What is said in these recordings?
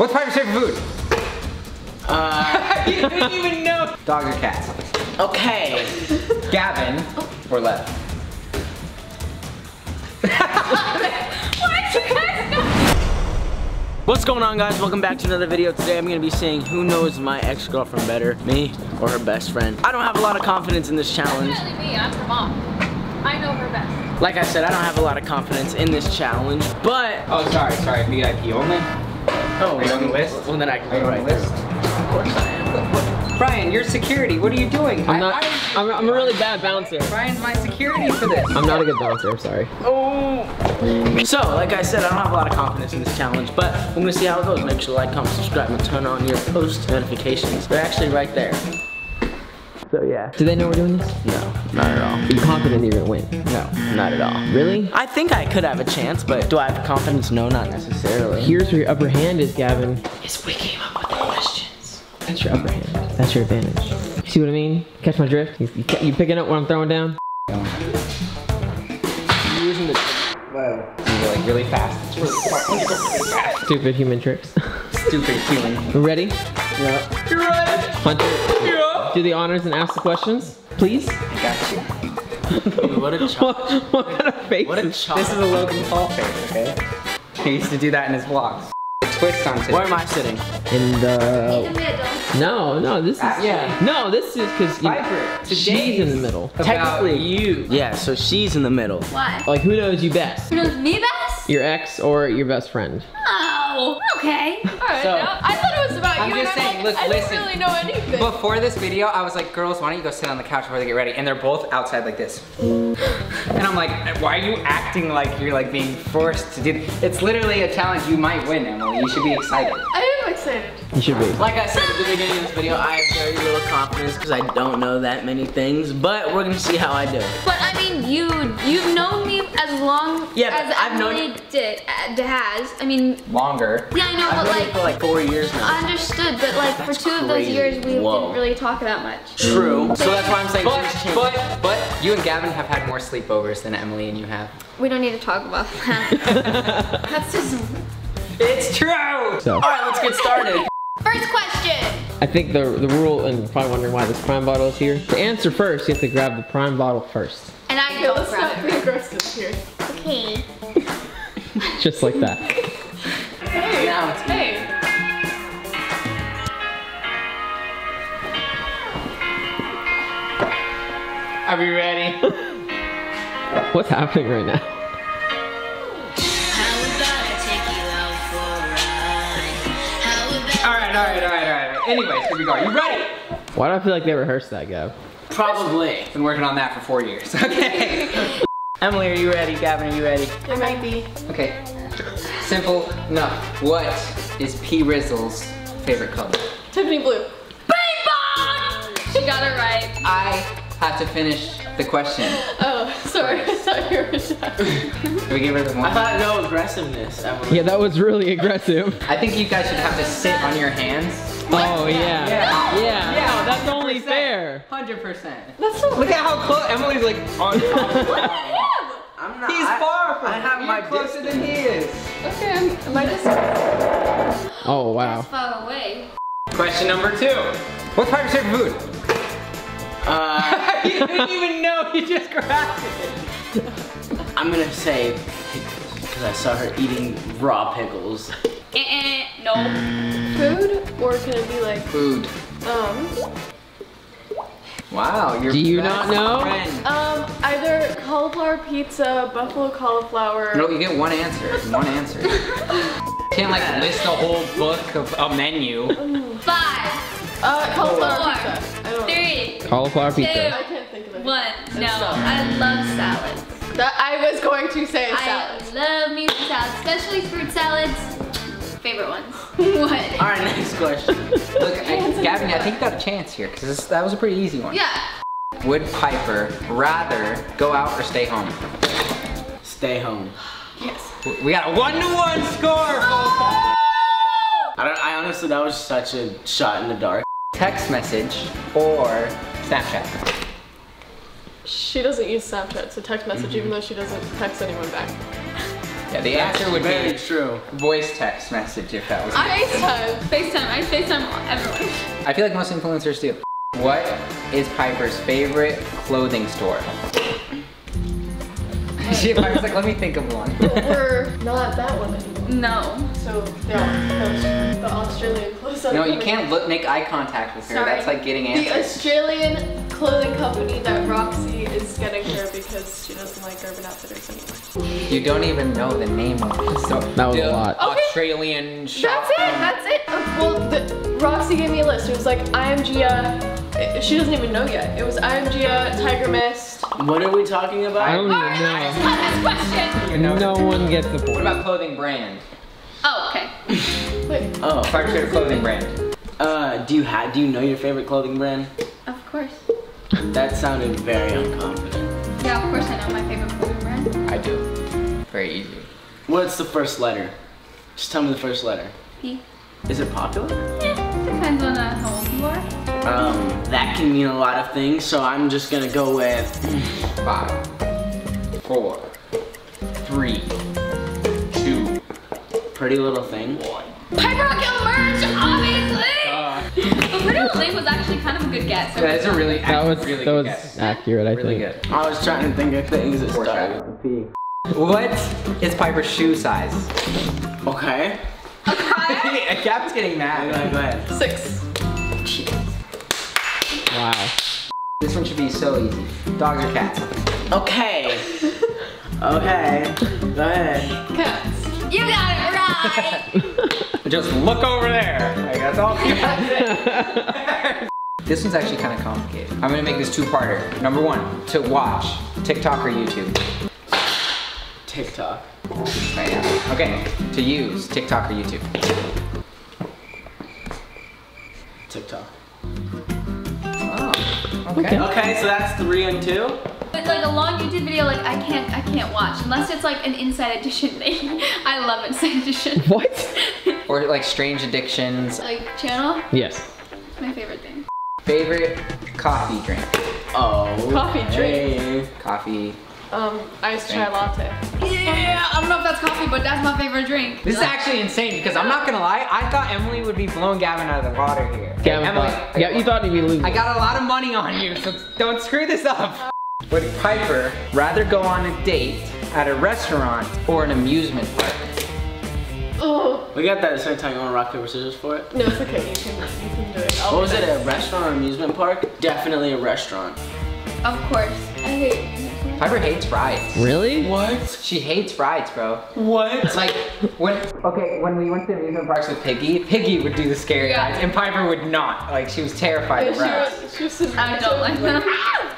What's Piper's favorite food? You didn't even know. Dog or cat? Okay. Gavin or Lev? What's going on, guys? Welcome back to another video. Today I'm gonna be saying who knows my ex-girlfriend better, me or her best friend. I don't have a lot of confidence in this challenge. Definitely me. I'm her mom. I know her best. Like I said, I don't have a lot of confidence in this challenge, but oh, sorry, VIP only. Oh, are you on the list? Well, then I can go right there. Of course I am. Brian, you're security. What are you doing? I'm a really bad bouncer. Brian's my security for this. I'm not a good bouncer, sorry. Oh. So, like I said, I don't have a lot of confidence in this challenge, but I'm gonna see how it goes. Make sure to like, comment, subscribe, and turn on your post notifications. They're actually right there. So yeah. Do they know we're doing this? No, not at all. Are you confident you're gonna win? No, not at all. Really? I think I could have a chance, but do I have confidence? No, not necessarily. Here's where your upper hand is, Gavin. Is we came up with the questions. That's your upper hand. That's your advantage. You see what I mean? Catch my drift? You picking up what I'm throwing down? You're using the... Whoa. You're like really fast. It's really fast. Stupid human tricks. Stupid human. Ready? Yeah. You're right. Hunter. You're do the honors and ask the questions, please. I got you. Dude, what a chop. What kind of face? What a chop. This is a Logan Paul face, okay? He used to do that in his vlogs. Twist on today. Where am I sitting? In the middle. No, this is actually, yeah. No, this is because Piper. She's in the middle. Technically, you. Yeah, so she's in the middle. Why? Like, who knows you best? Who knows me best? Your ex or your best friend? Oh, okay. All right. So, now, I thought it was about you. I'm just saying. Look, listen. I didn't really know anything. Before this video, I was like, girls, why don't you go sit on the couch before they get ready? And they're both outside like this. And I'm like, why are you acting like you're like being forced to do? It's literally a challenge you might win, Emily. You should be excited. I am excited. You should be. Like I said at the beginning of this video, I have very little confidence because I don't know that many things. But we're gonna see how I do. But I mean, you've known me as long as I've known it has. I mean, longer. Yeah, I know, I've known you for like 4 years now. I understood, but like that's for two crazy. Of those years, we didn't really talk that much. True. So that's why I'm saying. But you and Gavin have had more sleepovers than Emily and you have. We don't need to talk about that. That's just. It's true! So. Alright, let's get started. First question! I think the rule, and you're probably wondering why this prime bottle is here. To answer first, you have to grab the prime bottle first. And I go grab it. Let's here. Okay. Just like that. Hey. Now it's me. Are we ready? What's happening right now? All right. Anyways, here we go. You ready? Why do I feel like they rehearsed that, Gab? Probably. Been working on that for 4 years. Okay. Emily, are you ready? Gavin, are you ready? I might be. Okay. Simple enough. What is P. Rizzle's favorite color? Tiffany blue. Bing bong! She got it right. I have to finish the question. Oh, sorry. I thought you were done. Can we get rid of one? I thought no aggressiveness. Emily. Yeah, that was really aggressive. I think you guys should have to sit on your hands. What? Oh yeah. Yeah. No. Yeah. No, that's only fair. 100%. That's so. Look at how close Emily's like. On I'm not. He's far from. I have my closer distance. Than he is. Okay, I'm my distance. Oh wow. That's far away. Question number 2. What's Piper's favorite food? You didn't even know. You just grabbed it. I'm gonna say pickles, because I saw her eating raw pickles. No. Food? Or can it be like... Food. Wow, you're... Do you not know? Friend. Either cauliflower pizza, buffalo cauliflower... No, you get one answer. One answer. You can't like list a whole book of a menu. 5. Cauliflower pizza. I don't know. 3. Cauliflower pizza. 2. I can't think of it. 1. No, I love salads. That I was going to say salads. I love me some salads, especially fruit salads. Favorite ones. What? All right, next question. Look, Gavin, I think you got a chance here because that was a pretty easy one. Yeah. Would Piper rather go out or stay home? Stay home. Yes. We got a 1-to-1 score. Oh! I honestly, that was such a shot in the dark. Text message or Snapchat? She doesn't use Snapchat, so text message, even though she doesn't text anyone back. Yeah, the answer would be true. Voice text message if that was FaceTime. I FaceTime everyone. I feel like most influencers do. What is Piper's favorite clothing store? She was like, let me think of one. But we're not that one anymore. No. So yeah, the Australian clothes. No, you can't look, make eye contact with her. Sorry. That's like getting answers. The Australian clothing company that Roxy is getting her because she doesn't like Urban Outfitters anymore. You don't even know the name of it. So that was a lot. Okay. Australian shop. That's it. Well, Roxy gave me a list. It was like I Am Gia. She doesn't even know yet. It was I Am Gia, Tiger Mist. What are we talking about? I don't even know. No one gets the point. What about clothing brand? Oh, okay. Wait. Oh, favorite clothing brand. Do you know your favorite clothing brand? Of course. That sounded very unconfident. Yeah, of course I know my favorite clothing brand. I do. Very easy. What's the first letter? Just tell me the first letter. P. Is it popular? Yeah, depends on how old you are. That can mean a lot of things, so I'm just gonna go with 5, 4, 3, 2. Pretty Little Thing. 1. Piper Rockelle merch, obviously. But Pretty Little Thing was actually kind of a good guess. So that's a really that was really good guess. Accurate. I think. Really good. I was trying to think of things that started with P. What is Piper's shoe size? Okay. Okay. Cap's getting mad. Go ahead. 6. Wow. This one should be so easy. Dogs or cats? Okay. Okay. Go ahead. Cats. You got it right. Just look over there. Like, that's all you got. This one's actually kind of complicated. I'm gonna make this two-parter. Number one, to watch TikTok or YouTube. TikTok. Right now. Okay. To use TikTok or YouTube. TikTok. Okay. Okay, so that's 3 and 2. It's like a long YouTube video, like I can't watch unless it's like an Inside Edition thing. I love Inside Edition. What? Or like Strange Addictions. Like channel? Yes. It's my favorite thing. Favorite coffee drink. Oh. Coffee drink. Coffee. Iced chai latte. Yeah, I don't know if that's coffee, but that's my favorite drink. This is actually insane because I'm not gonna lie, I thought Emily would be blowing Gavin out of the water here. Gavin, Emily, yeah, you thought he'd be losing. I got a lot of money on you, so don't screw this up. Would Piper rather go on a date at a restaurant or an amusement park? Oh. We got that at the same time. You want rock, paper, scissors for it? No, it's okay. You can do it. What was it, a restaurant or amusement park? Definitely a restaurant. Of course. I hate it. Piper hates rides. Really? What? She hates rides, bro. What? Like, when we went to amusement parks with Piggy, Piggy would do the scary rides, and Piper would not. Like, she was terrified of rides. I don't like them.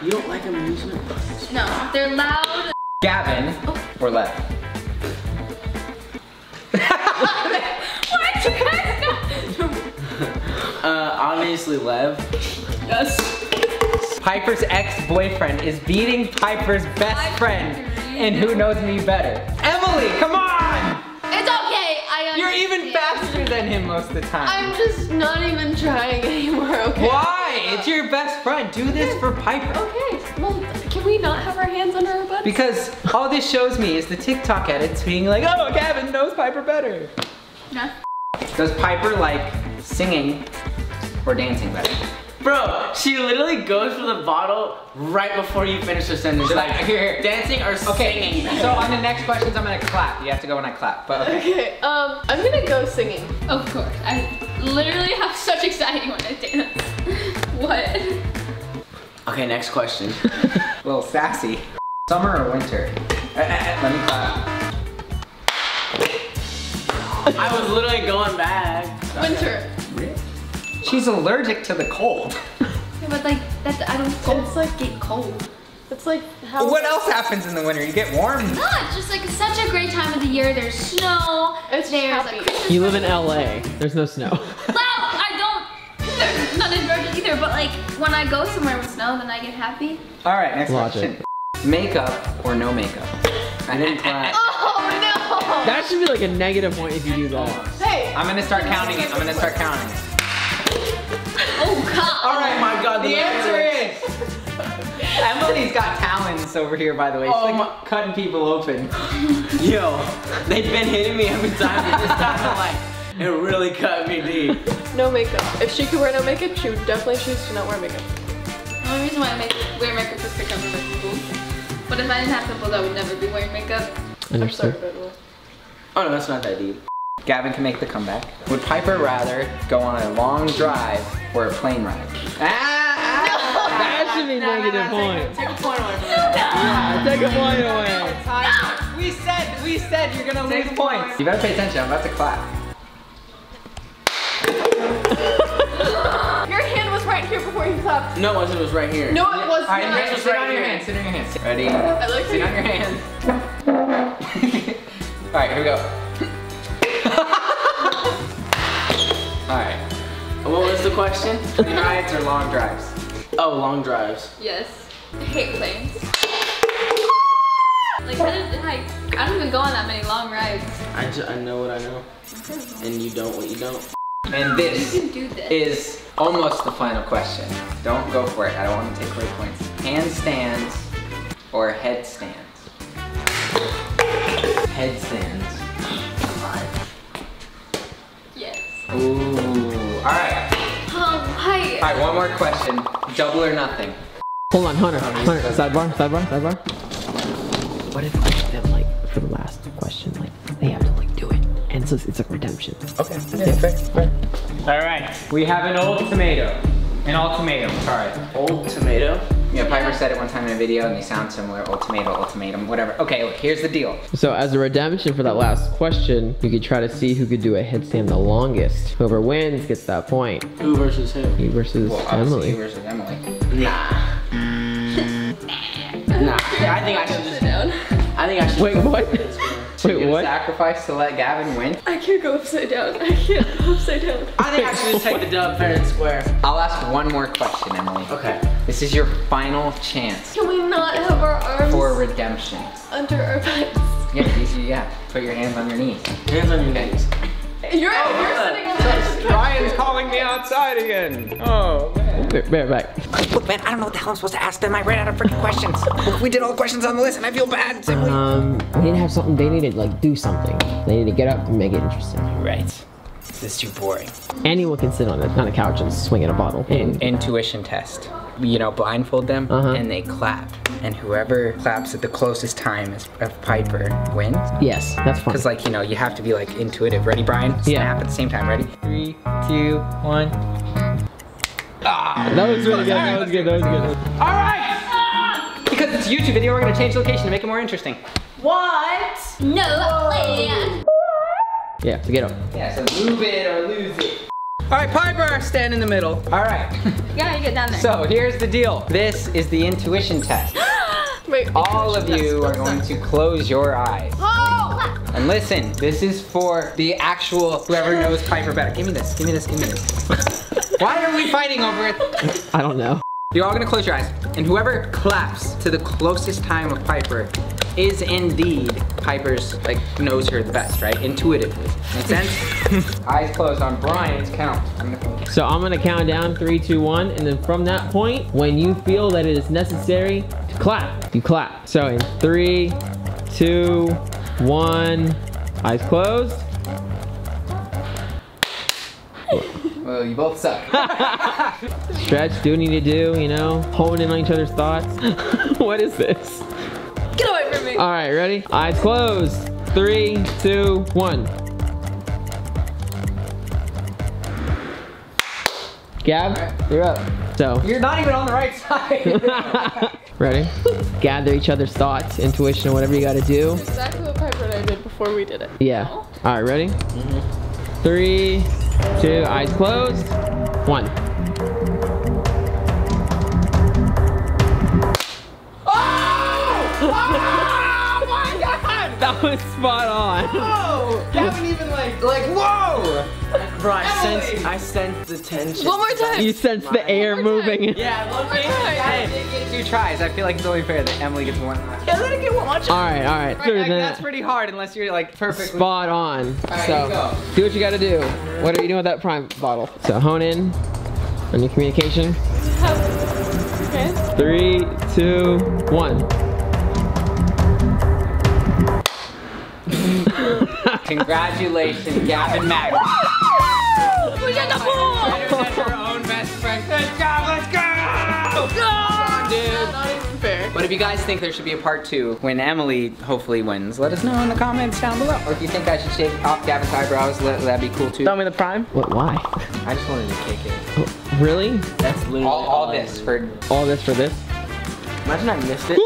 You don't like amusement parks? No, they're loud. Gavin or Lev? What? You guys don't. Obviously Lev. Yes. Piper's ex-boyfriend is beating Piper's best friend, and who knows me better? Emily, come on! It's okay, I understand. You're even faster than him most of the time. I'm just not even trying anymore, okay? Why? It's your best friend. Do this for Piper. Okay, well, can we not have our hands under our butts? Because all this shows me is the TikTok edits being like, oh, Gavin knows Piper better. Yeah. Does Piper like singing or dancing better? Bro, she literally goes for the bottle right before you finish the sentence. She's like, here. Dancing or singing. So on the next questions, I'm gonna clap. You have to go when I clap, but okay. I'm gonna go singing. Of course. I literally have such anxiety when I dance. What? Okay, next question. A little sassy. Summer or winter? Let me clap. I was literally going back. Winter. She's allergic to the cold. Yeah, but like, I don't get cold. It's like how- What else happens in the winter? You get warm? It's not, it's just like such a great time of the year. There's snow, there's like Christmas. You live in LA, there's no snow. No, I don't, there's not allergic either, but like when I go somewhere with snow, then I get happy. All right, next question. Makeup or no makeup? I didn't clap. Oh no! That should be like a negative point if you do that. Hey! I'm gonna start counting it, I'm gonna start counting it. Oh God! All right, my God. The answer is Emily's got talons over here, by the way. Oh, she's like cutting people open. Yo, they've been hitting me every time. They just started like, it really cut me deep. No makeup. If she could wear no makeup, she would definitely choose to not wear makeup. The only reason why I wear makeup is to cover my pimples. But if I didn't have pimples, I would never be wearing makeup. I'm sorry. Oh no, that's not that deep. Gavin can make the comeback. Would Piper rather go on a long drive or a plane ride? That should be negative point. Take a point away. Yeah, take a point away. We said you're gonna lose points. You better pay attention. I'm about to clap. Your hand was right here before you clapped. No, it wasn't. It was right here. No, it wasn't. All right, your hand was right on your hand. Sit on your hands. Ready? I looked at you. Sit on your hands. All right, here we go. Alright, what was the question? Rides or long drives? Oh, long drives. Yes. I hate planes. I don't even go on that many long rides. I know what I know. And you don't what you don't. And this, is almost the final question. Don't go for it, I don't want to take away points. Handstands or headstands? Headstands. Ooh, alright. Oh, alright, one more question. Double or nothing. Hold on, Hunter, sidebar. What if we give them, like, for the last question, like, they have to, like, do it. And so it's like redemption. Okay, yeah, fair. Alright, we have an old tomato. An ultimatum, sorry. Old tomato? Yeah, Piper said it one time in a video and they sound similar. Old tomato, ultimatum, whatever. Okay, look, here's the deal. So as a redemption for that last question, you could try to see who could do a headstand the longest. Whoever wins gets that point. Who versus who? You versus Emily. You versus Emily. Nah. Nah. I think I should just sit down. I think I should. Wait, what? Wait, what? Sacrifice to let Gavin win? I can't go upside down. I can't go upside down. I think I should just take the dub fair and square. I'll ask one more question, Emily. Okay. This is your final chance. Can we not have our arms? For redemption. Under our pants. Yeah. Put your hands on your knees. Hands on your knees. You're sitting on the Brian's calling me outside again. Oh, man. Bear back. Look, man, I don't know what the hell I'm supposed to ask them. I ran out of freaking questions. Look, we did all the questions on the list and I feel bad. We need to have something. They need to, like, do something. They need to get up and make it interesting. Right. This is too boring. Anyone can sit on a couch and swing at a bottle. Intuition test. You know, blindfold them and they clap. And whoever claps at the closest time of Piper wins. Yes, that's fun. Because, like, you know, you have to be, like, intuitive. Ready, Brian? Snap at the same time. Ready? 3, 2, 1. Ah, that was really good. That was good. That was good. All right. Ah! Because it's a YouTube video, we're going to change location to make it more interesting. What? No plan. Yeah, so get up. Yeah, so move it or lose it. All right, Piper, stand in the middle. All right. Yeah, you get down there. So here's the deal. This is the intuition test. Wait, all of you are going to close your eyes. Oh! And listen, this is for the actual whoever knows Piper better. Give me this, give me this, give me this. Why are we fighting over it? I don't know. You're all gonna close your eyes. And whoever claps to the closest time of Piper is indeed Piper's, like, knows her the best, right? Intuitively. Make sense? Eyes closed on Brian's count. So I'm gonna count down 3, 2, 1, and then from that point, when you feel that it is necessary to clap, you clap. So in 3, 2, 1, eyes closed. Well, you both suck. Stretch, do what you need to do, you know, hone in on each other's thoughts. What is this? Get away from me. All right, ready? Eyes closed. 3, 2, 1. Gab, right. You're up. So. You're not even on the right side. Ready? Gather each other's thoughts, intuition, whatever you gotta do. That's exactly what Piper and I did before we did it. Yeah. All right, ready? 3, 2, eyes closed. 1. Oh! Oh my God! That was spot on. Whoa! Gavin even like whoa! Bro, I sense the tension. One more time. You sense the air moving. Yeah, I did get 2 tries. I feel like it's only fair that Emily gets 1. Yeah, let her get 1. All right. Like, that's pretty hard unless you're like perfect. Spot on. All right, so go. Do what you gotta do. What are you doing with that prime bottle? So hone in on your communication. Okay. 3, 2, 1. Congratulations, Gavin Magnus. We got the pool! Her own best friend. Good job, let's go! Go! Dude, that's not even fair. But if you guys think there should be a part 2 when Emily hopefully wins, let us know in the comments down below. Or if you think I should shave off Gavin's eyebrows, that'd be cool too. Tell me the prime. What, why? I just wanted to kick it. Oh, really? That's literally all this for... All this for this? Imagine I missed it.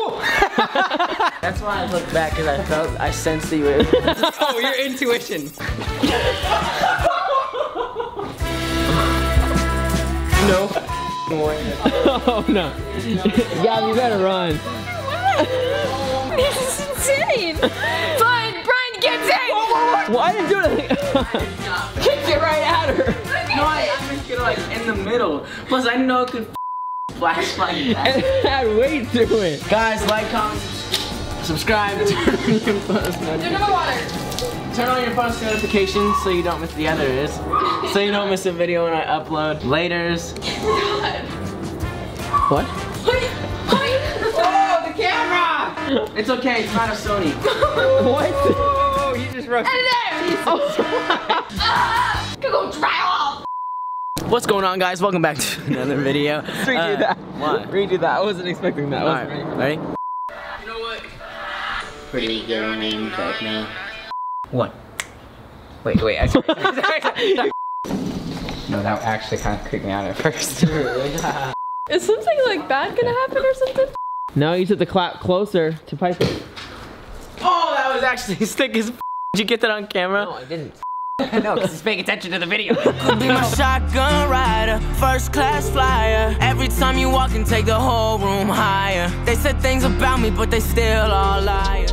That's why I looked back, because I sensed that you were... Oh, your intuition. No. Oh no. Gavin, you better run. This is insane. Fine, Brian gets it. Well, I didn't do anything. Kicked it right at her. No, I'm just gonna like in the middle. Plus, I know it could flash like that. And add weight to it. Guys, like, comment, subscribe. Turn on your post notifications. Turn on your post notifications so you don't miss the others. So you don't miss a video when I upload. Laters. God. What? Oh, the camera! It's okay, it's not a Sony. What? Oh, you just rushed it. Oh. Go dry off. What's going on, guys? Welcome back to another video. Redo that. What? Redo that. I wasn't expecting that. Alright, ready? You know what? Pretty girl named Techno. What? Wait. I No, that actually kind of creeped me out at first. Is something like bad gonna happen or something? No, you took the clap closer to Piper. Oh, that was actually thick as f. Did you get that on camera? No, I didn't. No, because he's paying attention to the video. Could be my shotgun rider, first class flyer. Every time you walk and take the whole room higher. They said things about me, but they still all liars.